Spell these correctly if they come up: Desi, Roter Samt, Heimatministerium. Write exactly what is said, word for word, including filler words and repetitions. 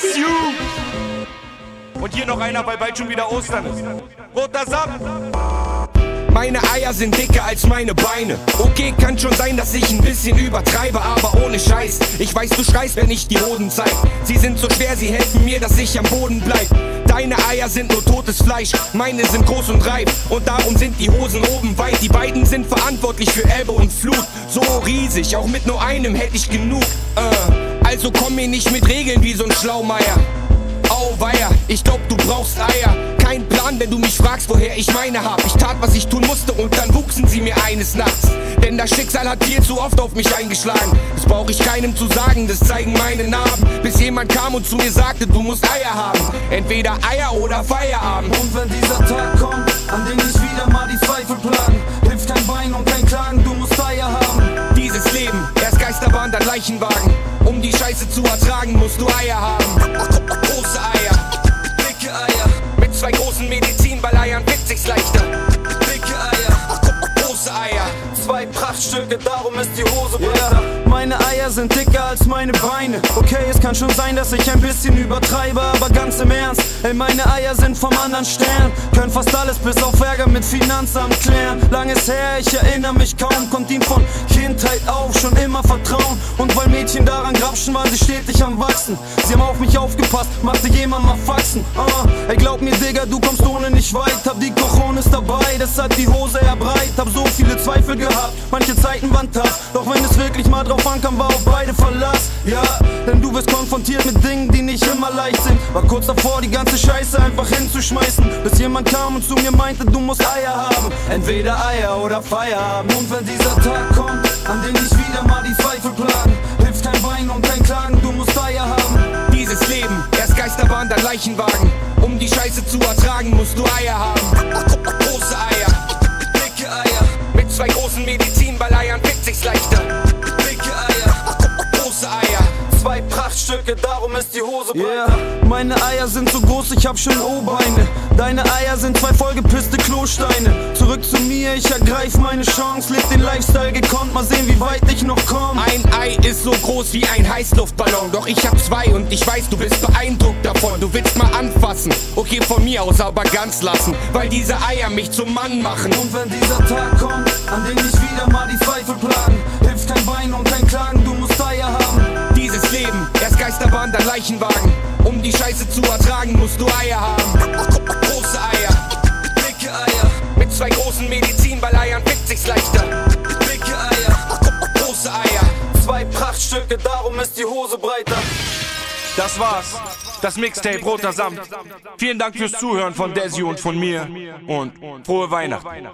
bless you! Und hier noch einer, weil bald schon wieder Ostern ist. Roter Samt! Meine Eier sind dicker als meine Beine. Okay, kann schon sein, dass ich ein bisschen übertreibe, aber ohne Scheiß. Ich weiß, du schreist, wenn ich die Hoden zeig. Sie sind so schwer, sie helfen mir, dass ich am Boden bleib. Deine Eier sind nur totes Fleisch, meine sind groß und reif. Und darum sind die Hosen oben weit. Die beiden sind verantwortlich für Ebbe und Flut. So riesig, auch mit nur einem hätte ich genug. Äh, also komm mir nicht mit Regeln wie so ein Schlaumeier. Auweia, ich glaub, du brauchst Eier. Kein Plan, wenn du mich fragst, woher ich meine hab. Ich tat, was ich tun musste, und dann wuchsen sie mir eines Nachts. Denn das Schicksal hat viel zu oft auf mich eingeschlagen. Das brauch ich keinem zu sagen, das zeigen meine Narben. Bis jemand kam und zu mir sagte, du musst Eier haben. Entweder Eier oder Feierabend. Und wenn dieser Tag kommt, an dem ich wieder mal die Zweifel plagen, hilft kein Wein und kein Klagen, du musst Eier haben. Dieses Leben, erst Geisterbahn, dann Leichenwagen. Um die Scheiße zu ertragen, musst du Eier haben. Große Eier, dicke Eier. Mit zwei großen Medizinballeiern wird sich's leichter. Dicke Eier, große Eier. Zwei Prachtstücke, darum ist die Hose breiter. Yeah. Meine Eier sind dicker als meine Beine. Okay, es kann schon sein, dass ich ein bisschen übertreibe, aber ganz im Ernst, ey, meine Eier sind vom anderen Stern. Können fast alles bis auf Ärger mit Finanzamt klären. Lang ist her, ich erinnere mich kaum. Kommt ihm von Kindheit auf, schon immer vertrauen. Und weil Mädchen daran grapschen, waren sie stetig am Wachsen. Sie haben auf mich aufgepasst, machte jemand mal Faxen. Uh, ey, glaub mir, Digga, du kommst ohne nicht weit. Hab die Kochonis dabei, das hat die Hose eher breit. Hab so viele Zweifel gehabt, manche Zeiten waren tough. Doch wenn es wirklich mal drauf ankam, war auf beide Verlass. Ja, denn du wirst konfrontiert mit Dingen, die nicht immer leicht sind. War kurz davor, die ganze Scheiße einfach hinzuschmeißen, bis jemand kam und zu mir meinte, du musst Eier haben. Entweder Eier oder Feierabend. Und wenn dieser Tag kommt, an dem ich wieder mal die Zweifel plagen, hilft kein Wein und kein Klagen, du musst Eier haben. Dieses Leben, erst Geisterbahn, dann Leichenwagen. Um die Scheiße zu ertragen, musst du Eier haben. Große Eier, dicke Eier. Mit zwei großen Medizinballeiern pickt sich's leichter. Dicke Eier, große Eier. Zwei Prachtstücke, darum ist die Hose breiter. Yeah. Meine Eier sind so groß, ich hab schön O-Beine. Deine Eier sind zwei vollgepisste Klosteine. Zurück zu mir, ich ergreif meine Chance. Leb den Lifestyle gekonnt, mal sehen, wie weit ich noch komm. Ein Ei ist so groß wie ein Heißluftballon. Doch ich hab zwei und ich weiß, du bist beeindruckt davon. Du willst mal anfassen, okay, von mir aus aber ganz lassen, weil diese Eier mich zum Mann machen. Und wenn dieser Tag kommt, an dem ich wieder mal die Zweifel plagen, hilft kein Wein und kein Klagen, du musst Eier haben. Dieses Leben, erst Geisterbahn, dann Leichenwagen. Um die Scheiße zu ertragen, musst du Eier haben. Große Eier, dicke Eier. Mit zwei großen Medizinballeiern pickt sich's leichter. Dicke Eier, große Eier. Zwei Prachtstücke, darum ist die Hose breiter. Das war's, das Mixtape Roter Samt. Vielen Dank fürs Zuhören von Desi und von mir. Und frohe Weihnachten.